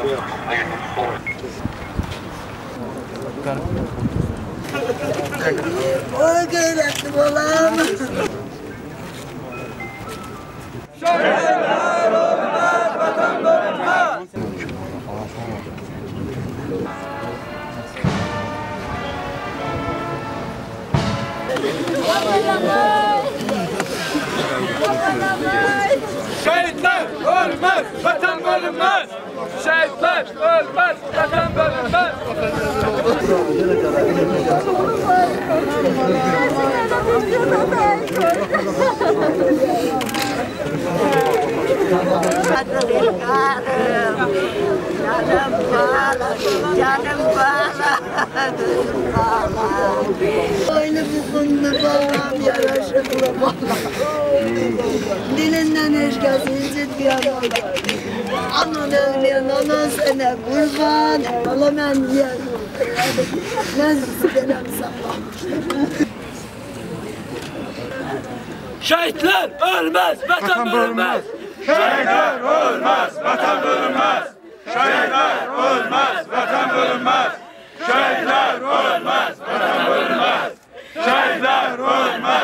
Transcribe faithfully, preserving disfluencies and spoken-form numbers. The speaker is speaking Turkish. Şehitler ölmez, vatan bölünmez. Şehitler ölmez, vatan bölünmez. Canım karım, canım bala, canım bala. Boynu bukunlu babam yaraşıklı bala. Dilinden eşkası incitmeyen bala. Anan ölmeyen anan sana kurban. Bala ben yer oldum. Ben sizden sabah. Şehitler ölmez, vatan bölünmez. Şehitler ölmez, vatan bölünmez. Şehitler ölmez, vatan bölünmez. Şehitler ölmez, vatan bölünmez. Şehitler ölmez.